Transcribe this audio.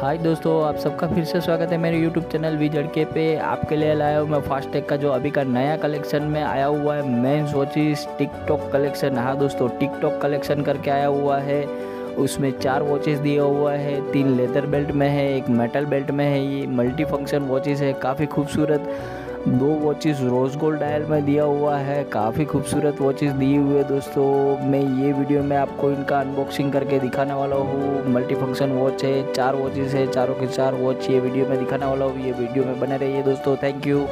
हाय दोस्तों, आप सबका फिर से स्वागत है मेरे YouTube चैनल वी जड़के पे। आपके लिए लाया हूँ मैं फास्ट्रैक का जो अभी का नया कलेक्शन में आया हुआ है। मैं सोची टिकटॉक कलेक्शन। हाँ दोस्तों, टिकटॉक कलेक्शन करके आया हुआ है। उसमें 4 वॉचेस दिए हुआ है, 3 लेदर बेल्ट में है, 1 मेटल बेल्ट में है। ये मल्टी फंक्शन वॉचेस है, काफ़ी खूबसूरत। 2 वॉचेस रोज़ गोल्ड डायल में दिया हुआ है, काफ़ी खूबसूरत वॉचेस दिए हुए दोस्तों। मैं ये वीडियो में आपको इनका अनबॉक्सिंग करके दिखाने वाला हूँ। मल्टी फंक्शन वॉच है, 4 वॉचेस है, चारों के 4 वॉच ये वीडियो में दिखाने वाला हूँ। ये वीडियो में बने रहिए दोस्तों। Thank you.